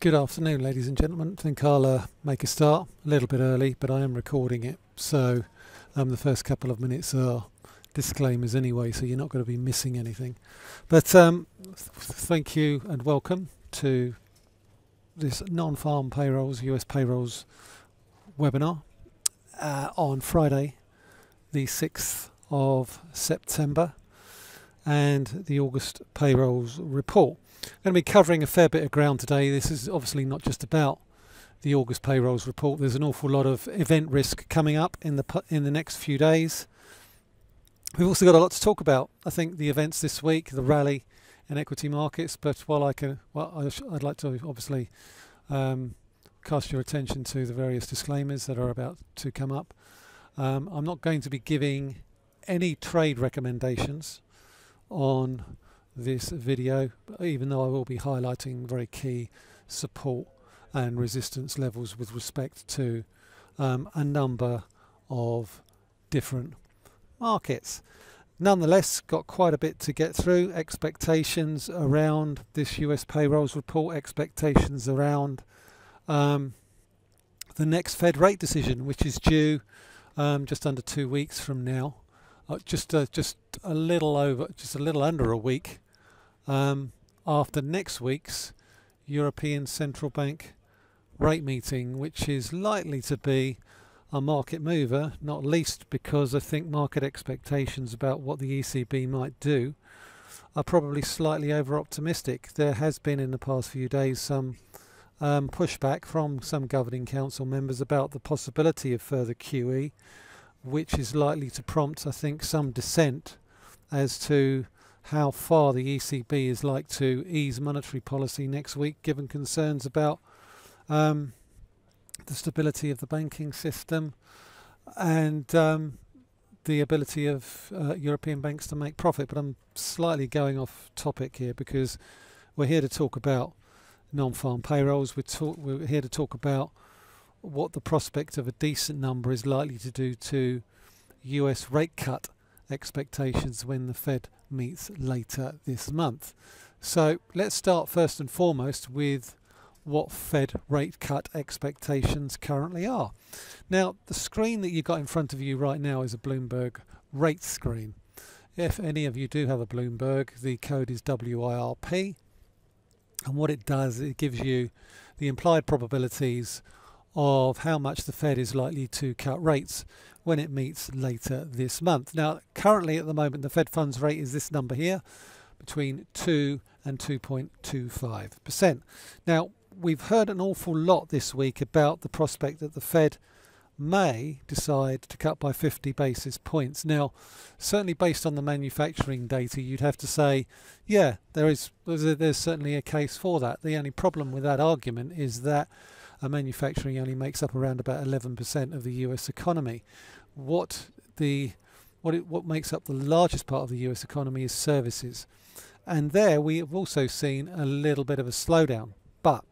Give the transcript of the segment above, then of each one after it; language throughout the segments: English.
Good afternoon, ladies and gentlemen. I think I'll make a start a little bit early, but I am recording it, so the first couple of minutes are disclaimers anyway, so you're not going to be missing anything. But thank you and welcome to this Non Farm Payrolls, US Payrolls webinar on Friday, the 6th of September, and the August payrolls report. I'm going to be covering a fair bit of ground today. This is obviously not just about the August payrolls report. There's an awful lot of event risk coming up in the next few days. We've also got a lot to talk about. I think the events this week, the rally in equity markets. But while I'd like to obviously cast your attention to the various disclaimers that are about to come up. I'm not going to be giving any trade recommendations on this video, even though I will be highlighting very key support and resistance levels with respect to a number of different markets. Nonetheless, got quite a bit to get through. Expectations around this US payrolls report, expectations around the next Fed rate decision, which is due just under 2 weeks from now. Just a little under a week after next week's European Central Bank rate meeting, which is likely to be a market mover, not least because I think market expectations about what the ECB might do are probably slightly over-optimistic. There has been in the past few days some pushback from some governing council members about the possibility of further QE, which is likely to prompt, I think, some dissent as to how far the ECB is like to ease monetary policy next week, given concerns about the stability of the banking system and the ability of European banks to make profit. But I'm slightly going off topic here because we're here to talk about non-farm payrolls. We're here to talk about what the prospect of a decent number is likely to do to US rate cut expectations when the Fed meets later this month. So let's start first and foremost with what Fed rate cut expectations currently are. Now, the screen that you've got in front of you right now is a Bloomberg rate screen. If any of you do have a Bloomberg, the code is WIRP, and what it does, it gives you the implied probabilities of how much the Fed is likely to cut rates when it meets later this month. Now, currently at the moment, the Fed funds rate is this number here, between 2 and 2.25%. Now, we've heard an awful lot this week about the prospect that the Fed may decide to cut by 50 basis points. Now, certainly based on the manufacturing data, you'd have to say, yeah, there's certainly a case for that. The only problem with that argument is that manufacturing only makes up around about 11% of the US economy. What makes up the largest part of the US economy is services. And there we have also seen a little bit of a slowdown. But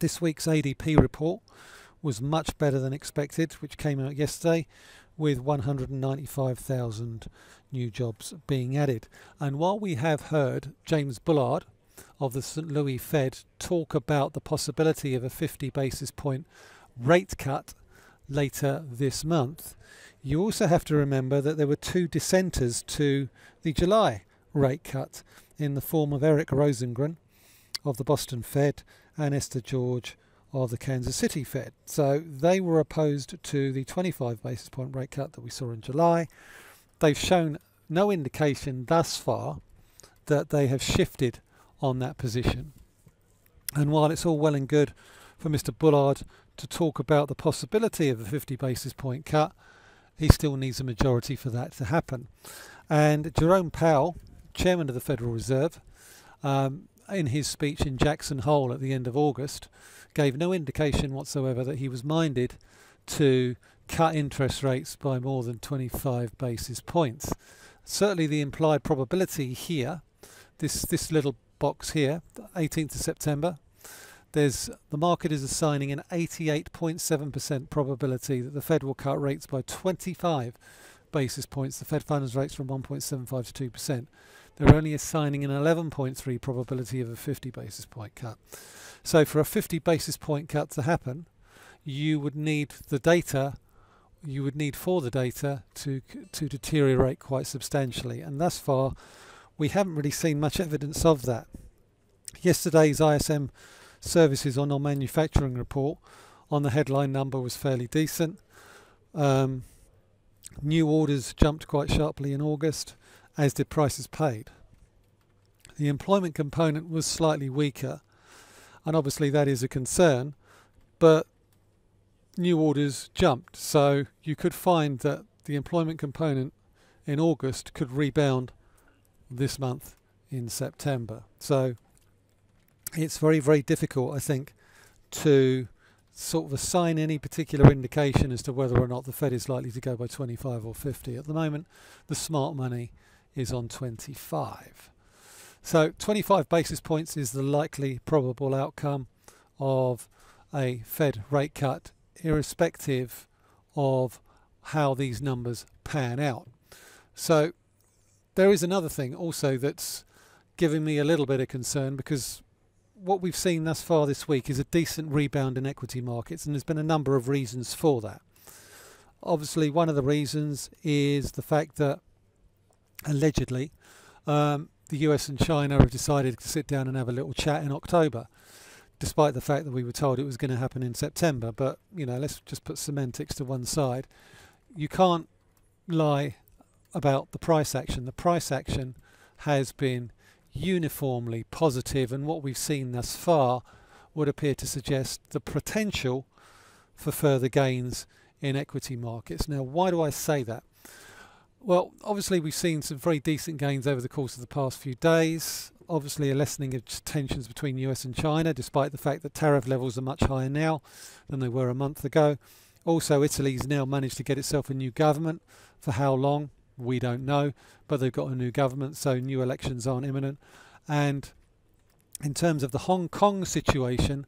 this week's ADP report was much better than expected, which came out yesterday with 195,000 new jobs being added. And while we have heard James Bullard of the St. Louis Fed talk about the possibility of a 50 basis point rate cut later this month, you also have to remember that there were two dissenters to the July rate cut in the form of Eric Rosengren of the Boston Fed and Esther George of the Kansas City Fed. So they were opposed to the 25 basis point rate cut that we saw in July. They've shown no indication thus far that they have shifted on that position. And while it's all well and good for Mr. Bullard to talk about the possibility of a 50 basis point cut, he still needs a majority for that to happen. And Jerome Powell, chairman of the Federal Reserve, in his speech in Jackson Hole at the end of August, gave no indication whatsoever that he was minded to cut interest rates by more than 25 basis points. Certainly the implied probability here, this little box here, 18th of September, the market is assigning an 88.7% probability that the Fed will cut rates by 25 basis points. The Fed funds rates from 1.75 to 2%. they're only assigning an 11.3 probability of a 50 basis point cut. So for a 50 basis point cut to happen, you would need the data, you would need for the data to deteriorate quite substantially, and thus far we haven't really seen much evidence of that. Yesterday's ISM services or non-manufacturing report on the headline number was fairly decent. New orders jumped quite sharply in August, as did prices paid. The employment component was slightly weaker, and obviously that is a concern, but new orders jumped, so you could find that the employment component in August could rebound this month in September. So it's very, very difficult, I think, to sort of assign any particular indication as to whether or not the Fed is likely to go by 25 or 50. At the moment, the smart money is on 25. So 25 basis points is the likely probable outcome of a Fed rate cut, irrespective of how these numbers pan out. So there is another thing also that's giving me a little bit of concern, because what we've seen thus far this week is a decent rebound in equity markets, and there's been a number of reasons for that. Obviously, one of the reasons is the fact that allegedly the US and China have decided to sit down and have a little chat in October, despite the fact that we were told it was going to happen in September. But, you know, let's just put semantics to one side. You can't lie about the price action. The price action has been uniformly positive, and what we've seen thus far would appear to suggest the potential for further gains in equity markets. Now, why do I say that? Well, obviously we've seen some very decent gains over the course of the past few days. Obviously a lessening of tensions between US and China, despite the fact that tariff levels are much higher now than they were a month ago. Also, Italy's now managed to get itself a new government. For how long, we don't know, but they've got a new government, so new elections aren't imminent. And in terms of the Hong Kong situation,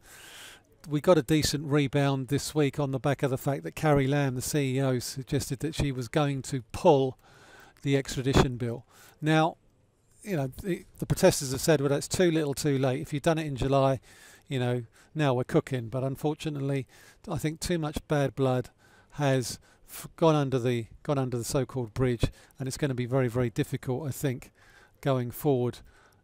we got a decent rebound this week on the back of the fact that Carrie Lam, the CEO, suggested that she was going to pull the extradition bill. Now, you know, the protesters have said, well, that's too little too late. If you'd done it in July, you know, now we're cooking. But unfortunately, I think too much bad blood has gone under the so-called bridge, and it's going to be very, very difficult, I think, going forward,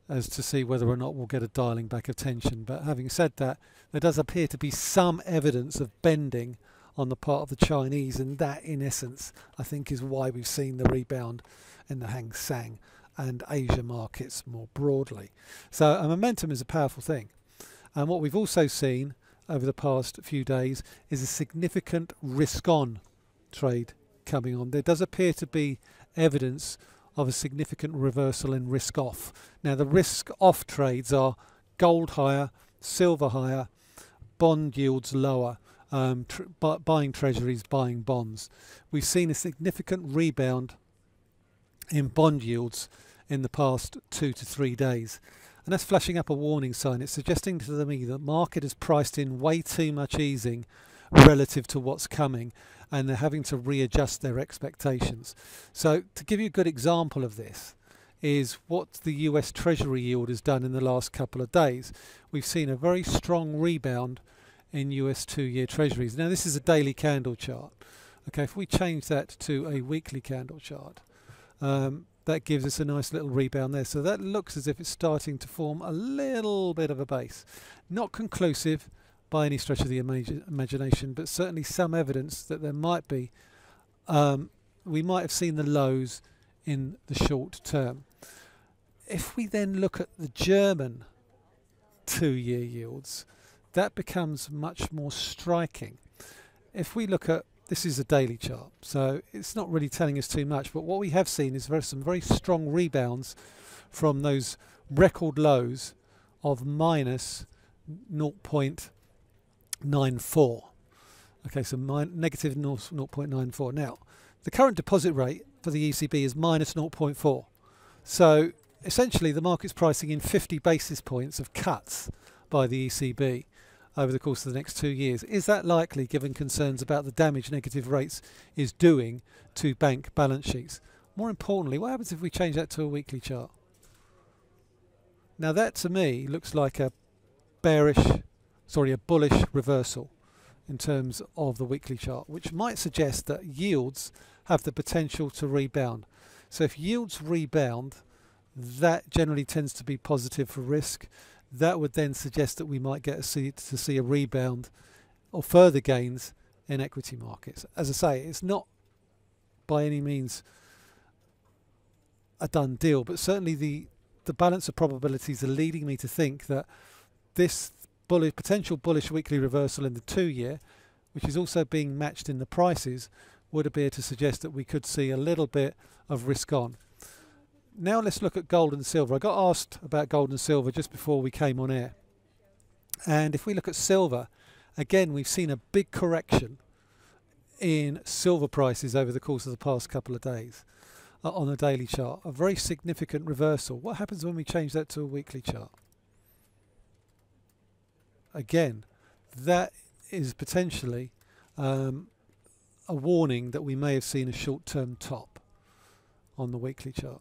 as to see whether or not we'll get a dialing back of tension. But having said that, there does appear to be some evidence of bending on the part of the Chinese, and that, in essence, I think is why we've seen the rebound in the Hang Seng and Asia markets more broadly. So a momentum is a powerful thing. And what we've also seen over the past few days is a significant risk-on trade coming on. There does appear to be evidence of a significant reversal in risk off. Now, the risk off trades are gold higher, silver higher, bond yields lower, buying treasuries, buying bonds. We've seen a significant rebound in bond yields in the past 2 to 3 days, and that's flashing up a warning sign. It's suggesting to me that the market has priced in way too much easing relative to what's coming, and they're having to readjust their expectations. So to give you a good example of this is what the US Treasury yield has done in the last couple of days. We've seen a very strong rebound in US 2-year Treasuries. Now, this is a daily candle chart. Okay, if we change that to a weekly candle chart, that gives us a nice little rebound there. So that looks as if it's starting to form a little bit of a base. Not conclusive by any stretch of the imagination, but certainly some evidence that there might be, we might have seen the lows in the short term. If we then look at the German 2-year yields, that becomes much more striking. If we look at, this is a daily chart, so it's not really telling us too much, but what we have seen is some very strong rebounds from those record lows of minus 0.94. Okay, so negative 0.94. Now, the current deposit rate for the ECB is minus 0.4. So essentially the market's pricing in 50 basis points of cuts by the ECB over the course of the next 2 years. Is that likely, given concerns about the damage negative rates is doing to bank balance sheets? More importantly, what happens if we change that to a weekly chart? Now that to me looks like a bullish reversal in terms of the weekly chart, which might suggest that yields have the potential to rebound. So if yields rebound, that generally tends to be positive for risk. That would then suggest that we might get to see a rebound or further gains in equity markets. As I say, it's not by any means a done deal, but certainly the balance of probabilities are leading me to think that this potential bullish weekly reversal in the 2-year, which is also being matched in the prices, would appear to suggest that we could see a little bit of risk on. Now let's look at gold and silver. I got asked about gold and silver just before we came on air. And if we look at silver, again, we've seen a big correction in silver prices over the course of the past couple of days on a daily chart, a very significant reversal. What happens when we change that to a weekly chart? Again, that is potentially a warning that we may have seen a short-term top on the weekly chart.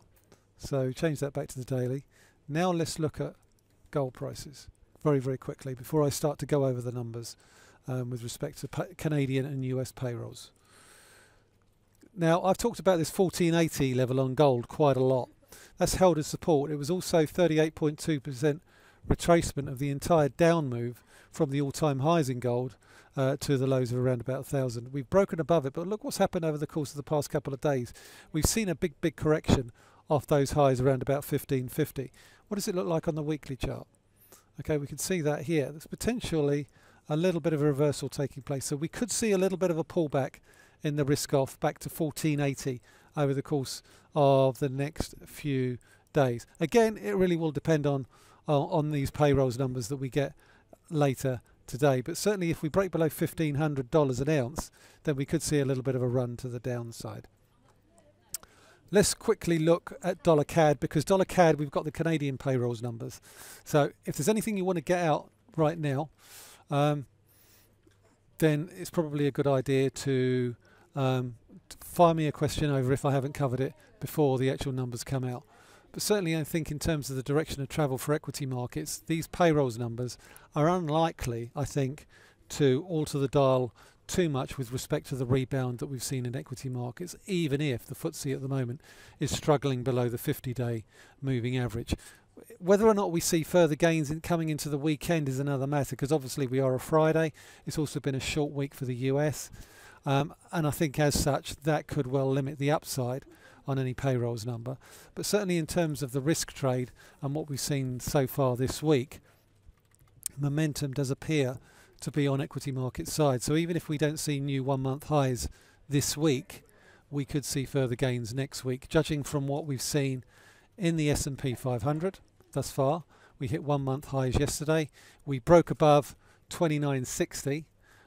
So change that back to the daily. Now let's look at gold prices very, very quickly before I start to go over the numbers with respect to Canadian and US payrolls. Now I've talked about this 1480 level on gold quite a lot. That's held as support. It was also 38.2% retracement of the entire down move from the all-time highs in gold to the lows of around about 1,000. We've broken above it, but look what's happened over the course of the past couple of days. We've seen a big, big correction off those highs around about 1550. What does it look like on the weekly chart? Okay, we can see that here. There's potentially a little bit of a reversal taking place. So we could see a little bit of a pullback in the risk off back to 1480 over the course of the next few days. Again, it really will depend on these payrolls numbers that we get later today. But certainly if we break below $1,500 an ounce, then we could see a little bit of a run to the downside. Let's quickly look at dollar CAD, because dollar CAD, we've got the Canadian payrolls numbers. So if there's anything you want to get out right now, then it's probably a good idea to fire me a question over if I haven't covered it before the actual numbers come out. But certainly I think in terms of the direction of travel for equity markets, these payrolls numbers are unlikely, I think, to alter the dial too much with respect to the rebound that we've seen in equity markets, even if the FTSE at the moment is struggling below the 50-day moving average. Whether or not we see further gains coming into the weekend is another matter, because obviously we are a Friday. It's also been a short week for the US. And I think as such, that could well limit the upside on any payrolls number. But certainly in terms of the risk trade and what we've seen so far this week, momentum does appear to be on equity market side. So even if we don't see new 1-month highs this week, we could see further gains next week, judging from what we've seen in the S&P 500 thus far. We hit 1-month highs yesterday. We broke above 2960,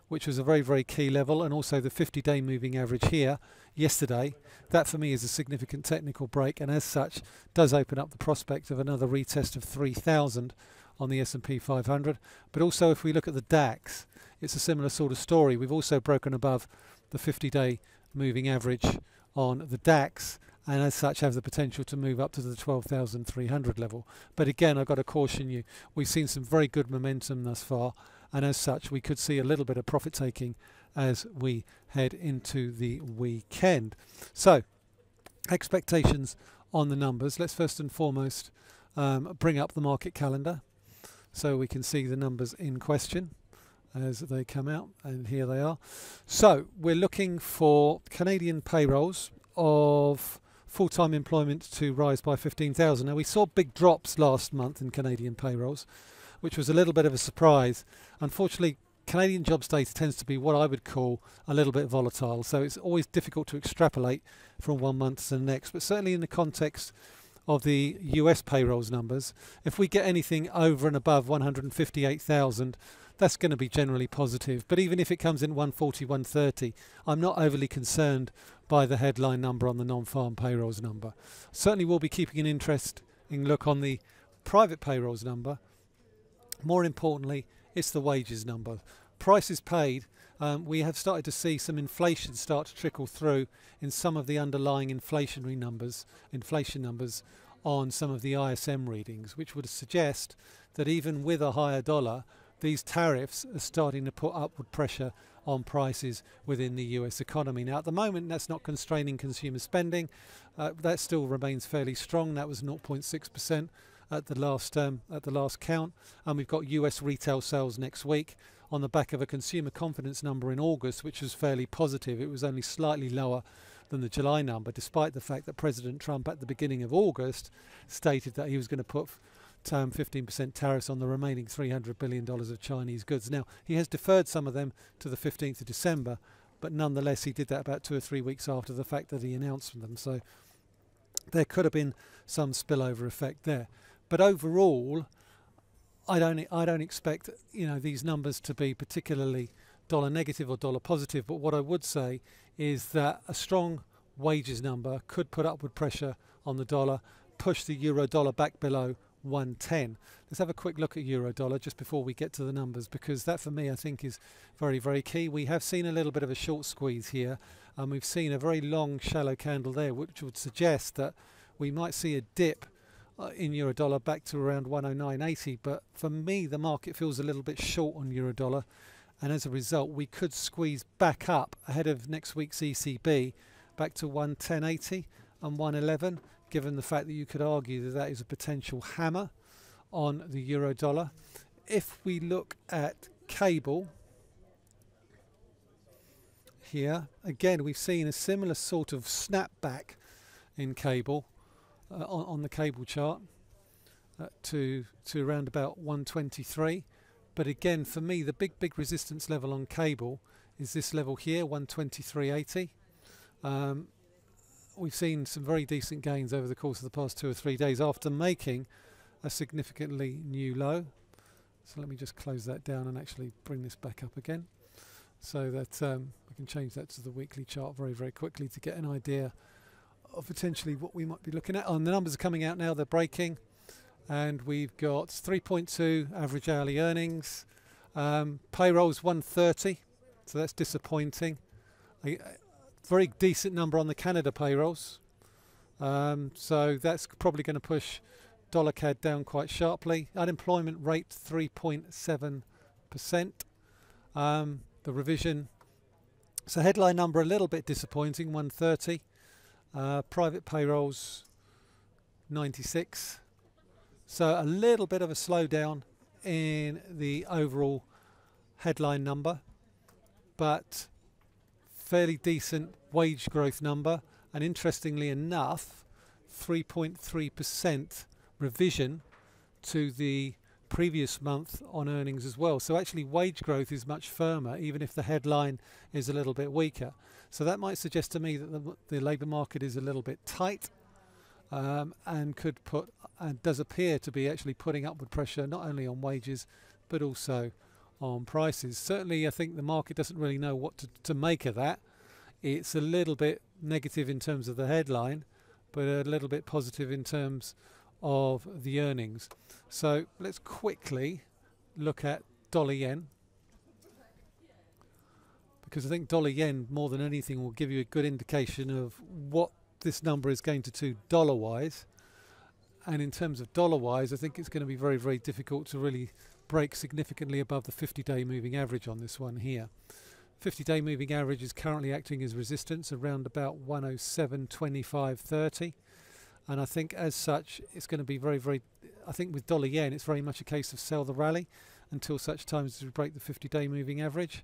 which was a very, very key level, and also the 50-day moving average here yesterday. That for me is a significant technical break, and as such does open up the prospect of another retest of 3000 on the S&P 500. But also if we look at the DAX, it's a similar sort of story. We've also broken above the 50-day moving average on the DAX, and as such have the potential to move up to the 12,300 level. But again, I've got to caution you, we've seen some very good momentum thus far, and as such we could see a little bit of profit taking as we head into the weekend. So expectations on the numbers. Let's first and foremost bring up the market calendar, so we can see the numbers in question as they come out, and here they are. So we're looking for Canadian payrolls of full-time employment to rise by 15,000. Now we saw big drops last month in Canadian payrolls, which was a little bit of a surprise. Unfortunately, Canadian jobs data tends to be what I would call a little bit volatile, so it's always difficult to extrapolate from one month to the next. But certainly in the context of the US payrolls numbers, if we get anything over and above 158,000, that's going to be generally positive. But even if it comes in 140, 130, I'm not overly concerned by the headline number on the non-farm payrolls number. Certainly we'll be keeping an interesting look on the private payrolls number. More importantly, it's the wages number. Prices paid, we have started to see some inflation start to trickle through in some of the underlying inflation numbers on some of the ISM readings, which would suggest that even with a higher dollar, these tariffs are starting to put upward pressure on prices within the US economy. Now, at the moment, that's not constraining consumer spending. That still remains fairly strong. That was 0.6% at the last count. And we've got US retail sales next week on the back of a consumer confidence number in August, which was fairly positive. It was only slightly lower than the July number, despite the fact that President Trump at the beginning of August stated that he was going to put 15% tariffs on the remaining $300 billion of Chinese goods. Now, he has deferred some of them to the 15th of December, but nonetheless, he did that about 2 or 3 weeks after the fact that he announced them. So there could have been some spillover effect there. But overall, I don't expect, you know, these numbers to be particularly dollar negative or dollar positive. But what I would say is that a strong wages number could put upward pressure on the dollar, push the euro dollar back below 110. Let's have a quick look at euro dollar just before we get to the numbers, because that for me I think is very, very key. We have seen a little bit of a short squeeze here, and we've seen a very long shallow candle there, which would suggest that we might see a dip in euro dollar back to around 109.80. But for me, the market feels a little bit short on euro dollar, and as a result we could squeeze back up ahead of next week's ECB back to 110.80 and 111, given the fact that you could argue that that is a potential hammer on the euro dollar. If we look at cable here, again, we've seen a similar sort of snapback in cable on the cable chart to around about 123. But again, for me, the big resistance level on cable is this level here, 123.80. We've seen some very decent gains over the course of the past 2 or 3 days after making a significantly new low. So let me just close that down and actually bring this back up again so that I can change that to the weekly chart very, very quickly to get an idea of potentially what we might be looking at. And the numbers are coming out now, they're breaking. And we've got 3.2 average hourly earnings. Payrolls 130, so that's disappointing. Very decent number on the Canada payrolls, so that's probably going to push dollar CAD down quite sharply. Unemployment rate 3.7%. The revision, so headline number a little bit disappointing, 130. Private payrolls 96, so a little bit of a slowdown in the overall headline number, but fairly decent wage growth number, and interestingly enough 3.3% revision to the previous month on earnings as well. So actually wage growth is much firmer, even if the headline is a little bit weaker. So that might suggest to me that the labour market is a little bit tight, and could put, and does appear to be actually putting upward pressure not only on wages but also on prices. Certainly I think the market doesn't really know what to make of that. It's a little bit negative in terms of the headline, but a little bit positive in terms of the earnings. So let's quickly look at dollar yen, because I think dollar yen more than anything will give you a good indication of what this number is going to do dollar wise. And in terms of dollar wise, I think it's going to be very, very difficult to really break significantly above the 50-day moving average on this one here. 50-day moving average is currently acting as resistance around about 107.2530, and I think as such it's going to be very, very, I think with dollar yen it's very much a case of sell the rally until such times as we break the 50-day moving average,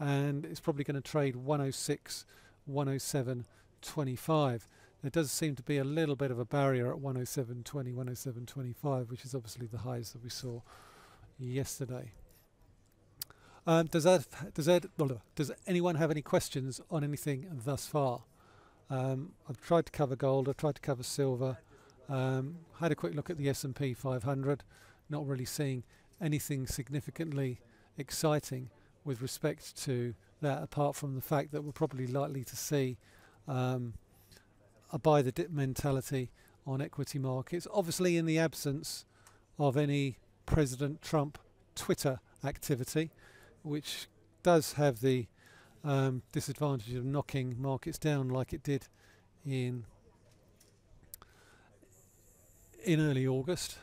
and it's probably going to trade 106, 107.25. There does seem to be a little bit of a barrier at 107.20, 107.25, which is obviously the highs that we saw yesterday. Does anyone have any questions on anything thus far? I've tried to cover gold, I've tried to cover silver, had a quick look at the S&P 500, not really seeing anything significantly exciting with respect to that, apart from the fact that we're probably likely to see a buy the dip mentality on equity markets, obviously in the absence of any President Trump Twitter activity, which does have the disadvantage of knocking markets down like it did in in early August,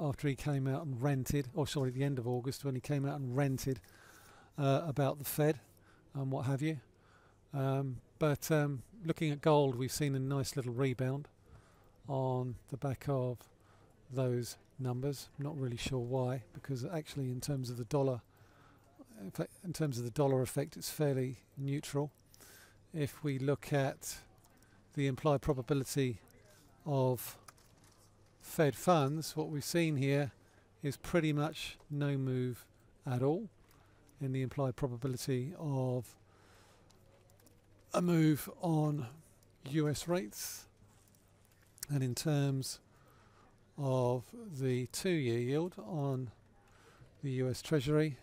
after he came out and ranted, or sorry, the end of August when he came out and ranted about the Fed and what have you. But looking at gold, we've seen a nice little rebound on the back of those numbers. Not really sure why, because actually in terms of the dollar, in fact, in terms of the dollar effect, it's fairly neutral. If we look at the implied probability of Fed funds, what we've seen here is pretty much no move at all in the implied probability of a move on US rates. And in terms of the two-year yield on the US Treasury,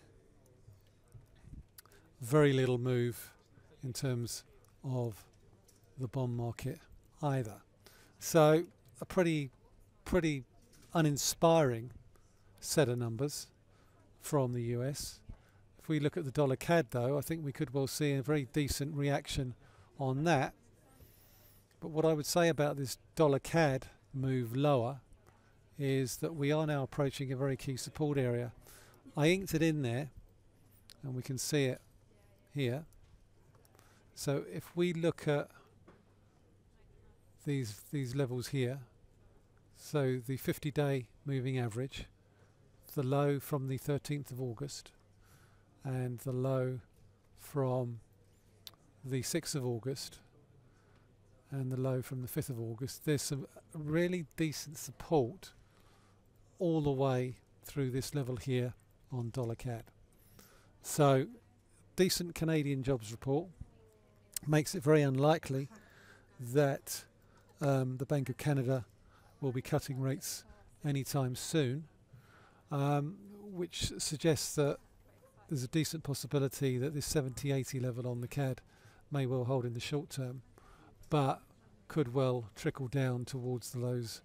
very little move in terms of the bond market either. So a pretty uninspiring set of numbers from the US. If we look at the dollar CAD though, I think we could well see a very decent reaction on that. But what I would say about this dollar CAD move lower is that we are now approaching a very key support area. I inked it in there and we can see it here. So if we look at these levels here, so the 50-day moving average, the low from the 13th of August and the low from the 6th of August and the low from the 5th of August, there's some really decent support all the way through this level here on dollar CAD. So decent Canadian jobs report makes it very unlikely that the Bank of Canada will be cutting rates anytime soon, which suggests that there's a decent possibility that this 70-80 level on the CAD may well hold in the short term, but could well trickle down towards the lows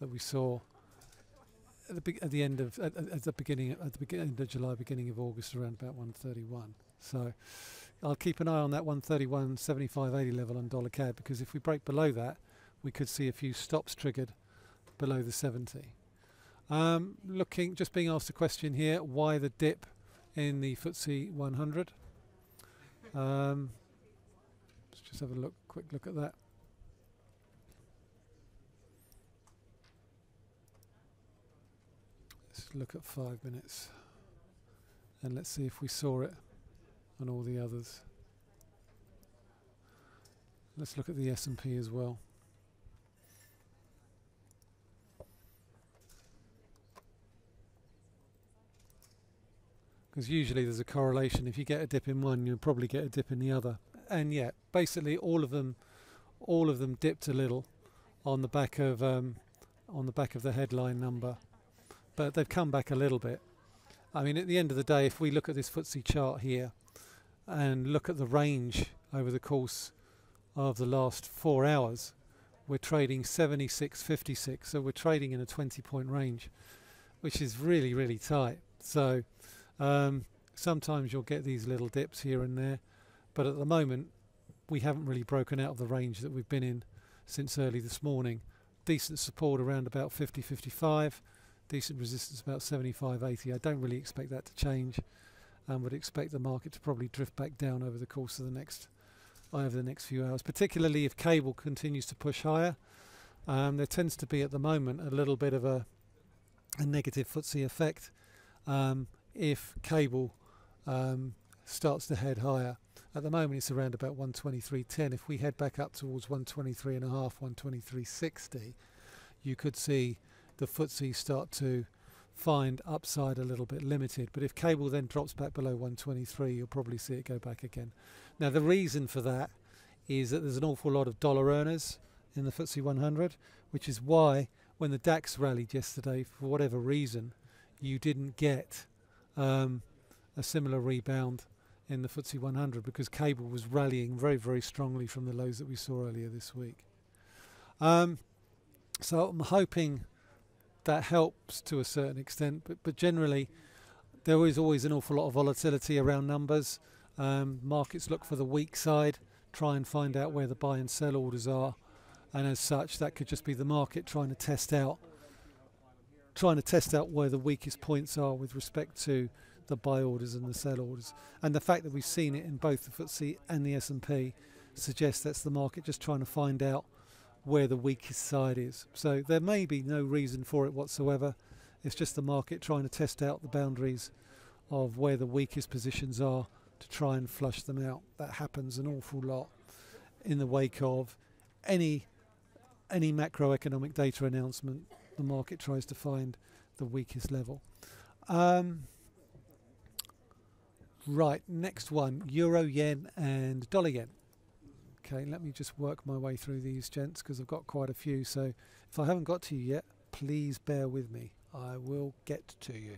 that we saw at the end of July, beginning of August, around about 131. So I'll keep an eye on that 131.75.80 level on dollar CAD, because if we break below that, we could see a few stops triggered below the 70. Just being asked a question here, why the dip in the FTSE 100? Let's just have a quick look at that. Let's look at 5 minutes and let's see if we saw it on all the others. Let's look at the S&P as well. Because usually there's a correlation. If you get a dip in one, you'll probably get a dip in the other. And yeah, basically all of them dipped a little on the back of the headline number, but they've come back a little bit. I mean, at the end of the day, if we look at this FTSE chart here and look at the range over the course of the last 4 hours, we're trading 76.56, so we're trading in a 20-point range, which is really, really tight. So sometimes you'll get these little dips here and there, but at the moment we haven't really broken out of the range that we've been in since early this morning. Decent support around about 50.55, decent resistance about 75.80. I don't really expect that to change, and would expect the market to probably drift back down over the course of the next few hours, particularly if cable continues to push higher. There tends to be at the moment a little bit of a negative FTSE effect if cable starts to head higher. At the moment it's around about 123.10. If we head back up towards 123.5, 123.60, you could see the FTSE start to find upside a little bit limited. But if cable then drops back below 123, you'll probably see it go back again. Now the reason for that is that there's an awful lot of dollar earners in the FTSE 100, which is why when the DAX rallied yesterday, for whatever reason, you didn't get a similar rebound in the FTSE 100, because cable was rallying very, very strongly from the lows that we saw earlier this week. So I'm hoping that helps to a certain extent, but generally there is always an awful lot of volatility around numbers. Markets look for the weak side, try and find out where the buy and sell orders are, and as such that could just be the market trying to test out trying to test out where the weakest points are with respect to the buy orders and the sell orders. And the fact that we've seen it in both the FTSE and the S&P suggests that's the market just trying to find out where the weakest side is. So there may be no reason for it whatsoever. It's just the market trying to test out the boundaries of where the weakest positions are to try and flush them out. That happens an awful lot in the wake of any macroeconomic data announcement. The market tries to find the weakest level. Right, next one, euro yen and dollar yen. Okay, let me just work my way through these, gents, because I've got quite a few. So if I haven't got to you yet, please bear with me. I will get to you.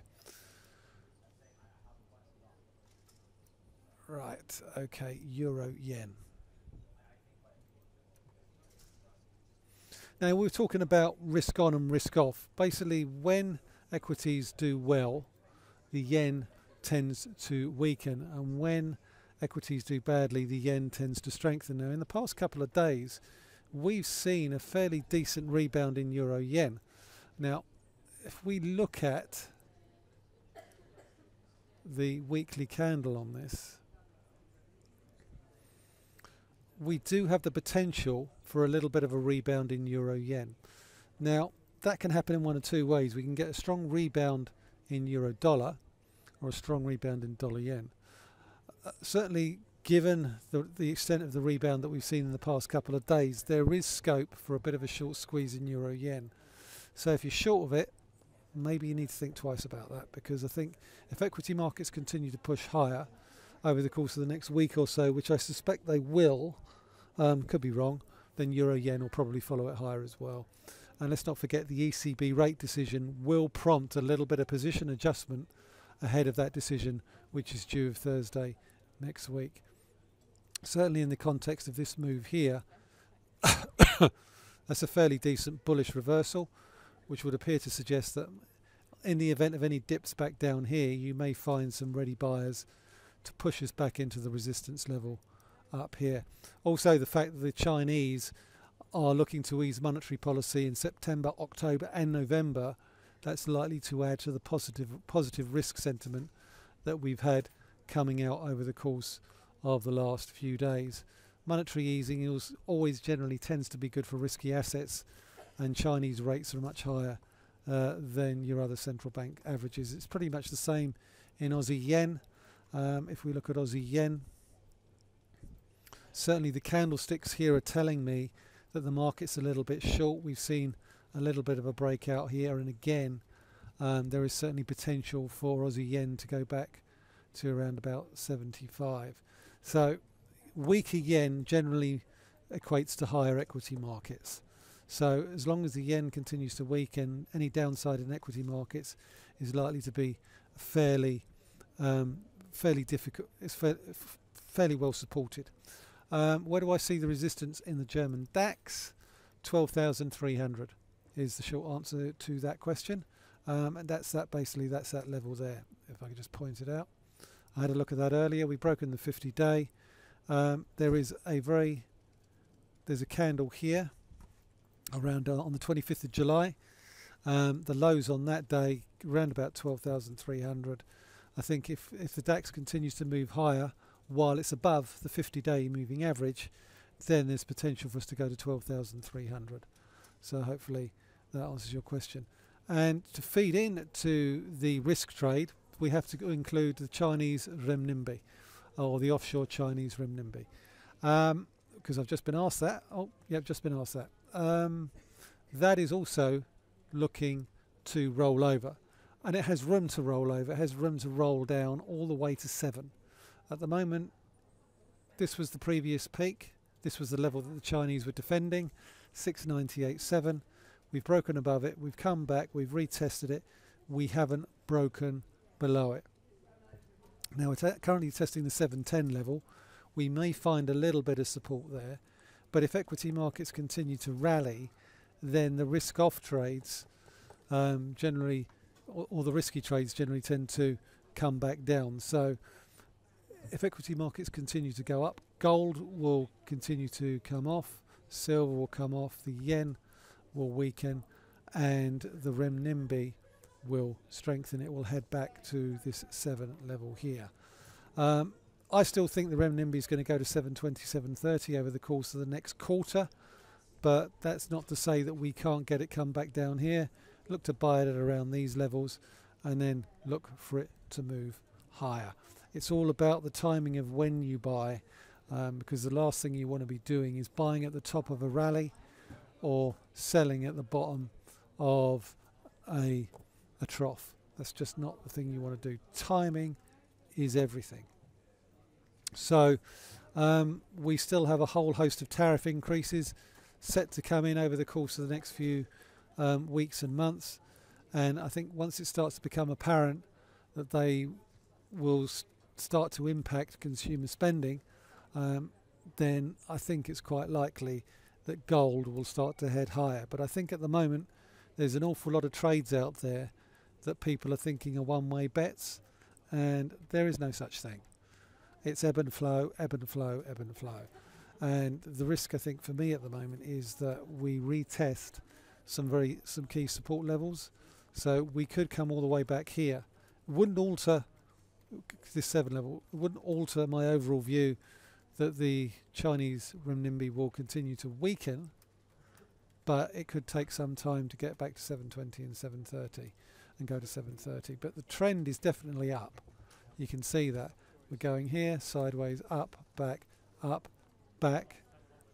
Right, okay, euro yen. Now, we were talking about risk on and risk off. Basically, when equities do well, the yen tends to weaken, and when equities do badly, the yen tends to strengthen. Now, in the past couple of days, we've seen a fairly decent rebound in euro yen. Now, if we look at the weekly candle on this, we do have the potential for a little bit of a rebound in euro yen. Now, that can happen in one of two ways. We can get a strong rebound in euro dollar or a strong rebound in dollar yen. Certainly, given the extent of the rebound that we've seen in the past couple of days, there is scope for a bit of a short squeeze in euro yen. So if you're short of it, maybe you need to think twice about that, because I think if equity markets continue to push higher over the course of the next week or so, which I suspect they will, could be wrong, then euro yen will probably follow it higher as well. And let's not forget the ECB rate decision will prompt a little bit of position adjustment ahead of that decision, which is due of Thursday next week. Certainly in the context of this move here, that's a fairly decent bullish reversal, which would appear to suggest that in the event of any dips back down here, you may find some ready buyers to push us back into the resistance level up here. Also, the fact that the Chinese are looking to ease monetary policy in September, October and November, that's likely to add to the positive risk sentiment that we've had coming out over the course of the last few days. Monetary easing always generally tends to be good for risky assets, and Chinese rates are much higher than your other central bank averages. It's pretty much the same in Aussie yen. If we look at Aussie yen, certainly the candlesticks here are telling me that the market's a little bit short. We've seen a little bit of a breakout here, and again there is certainly potential for Aussie yen to go back to around about 75. So weaker yen generally equates to higher equity markets. So as long as the yen continues to weaken, any downside in equity markets is likely to be fairly difficult. It's fairly well supported. Where do I see the resistance in the German DAX? 12,300 is the short answer to that question, and that's that level there. If I could just point it out, I had a look at that earlier. We've broken the 50-day. There's a candle here around on the 25th of July. The lows on that day around about 12,300. I think if the DAX continues to move higher while it's above the 50-day moving average, then there's potential for us to go to 12,300. So hopefully that answers your question. And to feed in to the risk trade, we have to include the Chinese renminbi, or the offshore Chinese renminbi, because I've just been asked that. Oh, yeah, I've just been asked that. That is also looking to roll over, and it has room to roll over. It has room to roll down all the way to 7. At the moment, this was the previous peak. This was the level that the Chinese were defending, 698.7. We've broken above it. We've come back. We've retested it. We haven't broken below it. Now, we're currently testing the 710 level. We may find a little bit of support there. But if equity markets continue to rally, then the risk-off trades generally, or the risky trades generally, tend to come back down. So if equity markets continue to go up, gold will continue to come off, silver will come off, the yen will weaken, and the renminbi will strengthen. It will head back to this 7 level here. I still think the renminbi is going to go to 7.20, 7.30 over the course of the next quarter, but that's not to say that we can't get it come back down here. Look to buy it at around these levels and then look for it to move higher. It's all about the timing of when you buy, because the last thing you want to be doing is buying at the top of a rally or selling at the bottom of a trough. That's just not the thing you want to do. Timing is everything. So we still have a whole host of tariff increases set to come in over the course of the next few weeks and months, and I think once it starts to become apparent that they will start to impact consumer spending, then I think it's quite likely that gold will start to head higher. But I think at the moment there's an awful lot of trades out there that people are thinking are one-way bets, and there is no such thing. It's ebb and flow, ebb and flow, ebb and flow. And the risk, I think, for me at the moment is that we retest some key support levels. So we could come all the way back here. It wouldn't alter this 7 level. It wouldn't alter my overall view that the Chinese renminbi will continue to weaken, but it could take some time to get back to 7.20 and 7.30 and go to 7.30. But the trend is definitely up. You can see that. We're going here, sideways, up, back,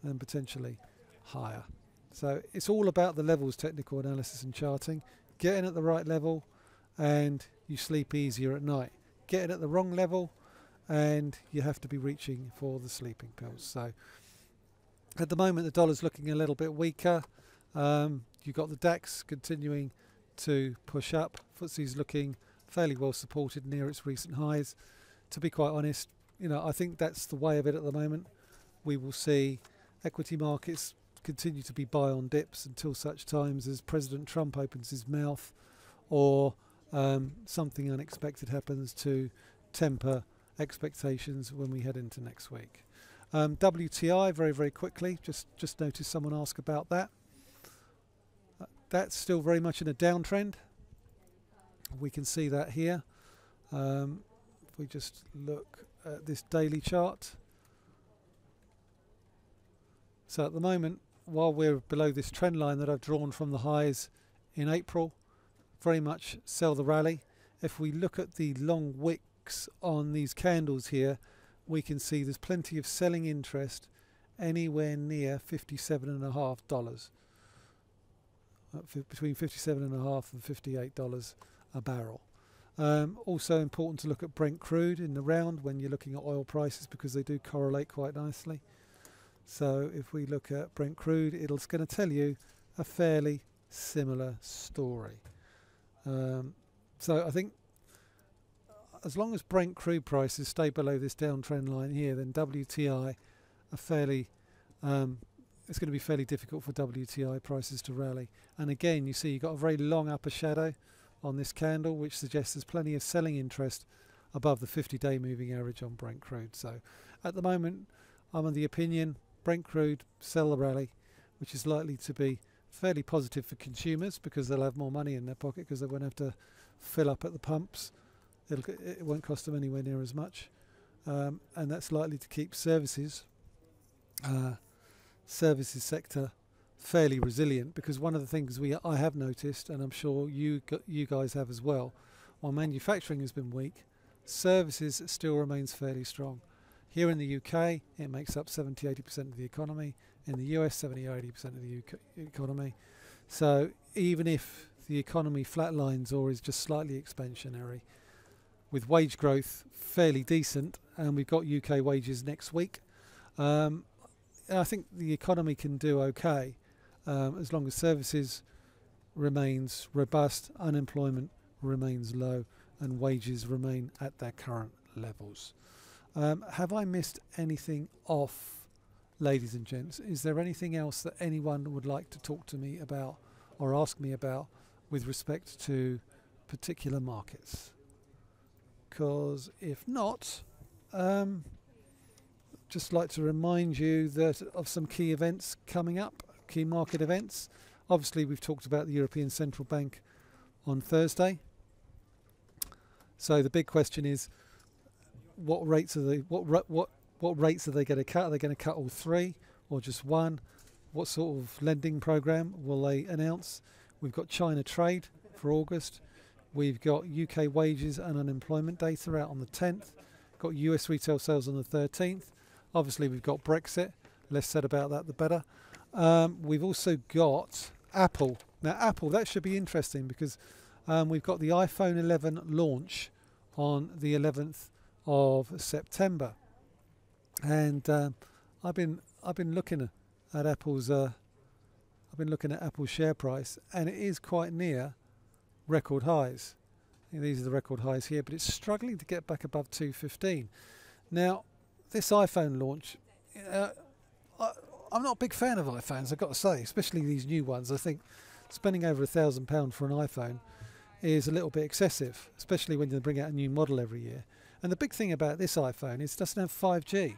and potentially higher. So it's all about the levels, technical analysis and charting. Get in at the right level and you sleep easier at night. Get in at the wrong level and you have to be reaching for the sleeping pills. So at the moment the dollar's looking a little bit weaker. You've got the DAX continuing to push up. FTSE's looking fairly well supported near its recent highs. To be quite honest, you know, I think that's the way of it at the moment. We will see equity markets continue to be buy on dips until such times as President Trump opens his mouth or something unexpected happens to temper expectations when we head into next week. WTI, very, very quickly, just noticed someone ask about that. That's still very much in a downtrend. We can see that here. If we just look at this daily chart. So at the moment, while we're below this trend line that I've drawn from the highs in April, very much sell the rally. If we look at the long wicks on these candles here, we can see there's plenty of selling interest anywhere near $57.50, between $57.50 and $58 a barrel. Also important to look at Brent crude in the round when you're looking at oil prices, because they do correlate quite nicely. So if we look at Brent crude, it's going to tell you a fairly similar story. So I think as long as Brent crude prices stay below this downtrend line here, then WTI are fairly it's going to be fairly difficult for WTI prices to rally. And again, you see you've got a very long upper shadow on this candle, which suggests there's plenty of selling interest above the 50-day moving average on Brent crude. So at the moment I'm of the opinion Brent crude sell the rally, which is likely to be fairly positive for consumers because they'll have more money in their pocket because they won't have to fill up at the pumps. It won't cost them anywhere near as much, and that's likely to keep services sector fairly resilient, because one of the things I have noticed, and I'm sure you guys have as well, while manufacturing has been weak, services still remains fairly strong. Here in the UK it makes up 70–80% of the economy, in the US 70–80% of the economy. So even if the economy flatlines or is just slightly expansionary, with wage growth fairly decent, and we've got UK wages next week, I think the economy can do okay. As long as services remains robust, unemployment remains low, and wages remain at their current levels. Have I missed anything off, ladies and gents? Is there anything else that anyone would like to talk to me about or ask me about with respect to particular markets? Because if not, just like to remind you that of some key events coming up. Key market events. Obviously, we've talked about the European Central Bank on Thursday. So the big question is, what rates are they going to cut? Are they going to cut all three or just one? What sort of lending program will they announce? We've got China trade for August. We've got UK wages and unemployment data out on the 10th. Got US retail sales on the 13th. Obviously, we've got Brexit. Less said about that, the better. We've also got Apple. Now, Apple, that should be interesting because we've got the iPhone 11 launch on the 11th of September. And I've been looking at Apple's Apple's share price, and it is quite near record highs. These are the record highs here, but it's struggling to get back above 215. Now, this iPhone launch, I'm not a big fan of iPhones, I've got to say, especially these new ones. I think spending over £1,000 for an iPhone is a little bit excessive, especially when they bring out a new model every year. And the big thing about this iPhone is it doesn't have 5G.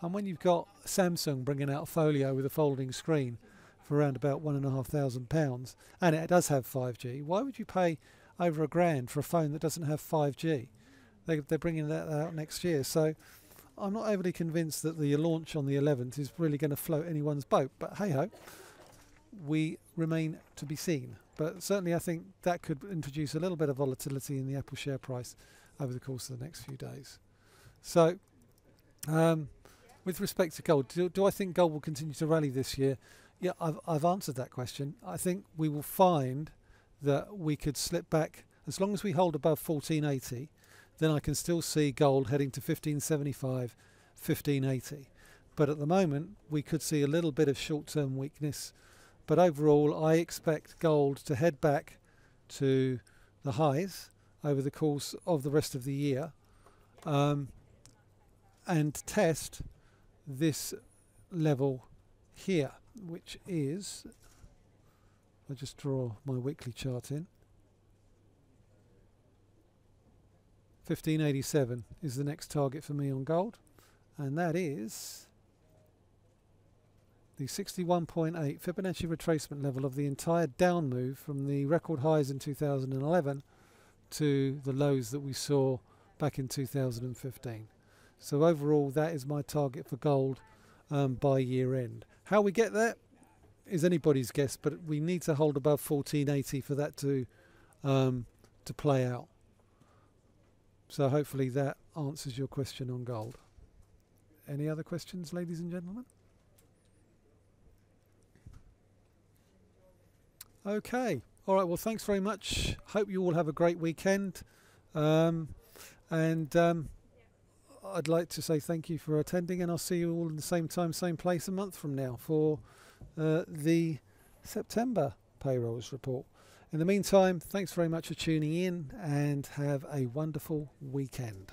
And when you've got Samsung bringing out a folio with a folding screen for around about £1,500, and it does have 5G, why would you pay over £1,000 for a phone that doesn't have 5G? They're bringing that out next year. So I'm not overly convinced that the launch on the 11th is really going to float anyone's boat, but hey-ho, we remain to be seen. But certainly I think that could introduce a little bit of volatility in the Apple share price over the course of the next few days. So with respect to gold, do I think gold will continue to rally this year? Yeah, I've answered that question. I think we will find that we could slip back. As long as we hold above 1480, then I can still see gold heading to 1575, 1580. But at the moment, we could see a little bit of short-term weakness. But overall, I expect gold to head back to the highs over the course of the rest of the year and test this level here, which is, I just draw my weekly chart in, 1587 is the next target for me on gold, and that is the 61.8 Fibonacci retracement level of the entire down move from the record highs in 2011 to the lows that we saw back in 2015. So overall, that is my target for gold by year end. How we get there is anybody's guess, but we need to hold above 1480 for that to play out. So hopefully that answers your question on gold. Any other questions, ladies and gentlemen? Okay. All right. Well, thanks very much. Hope you all have a great weekend. I'd like to say thank you for attending, and I'll see you all in the same time, same place a month from now for the September payrolls report. In the meantime, thanks very much for tuning in and have a wonderful weekend.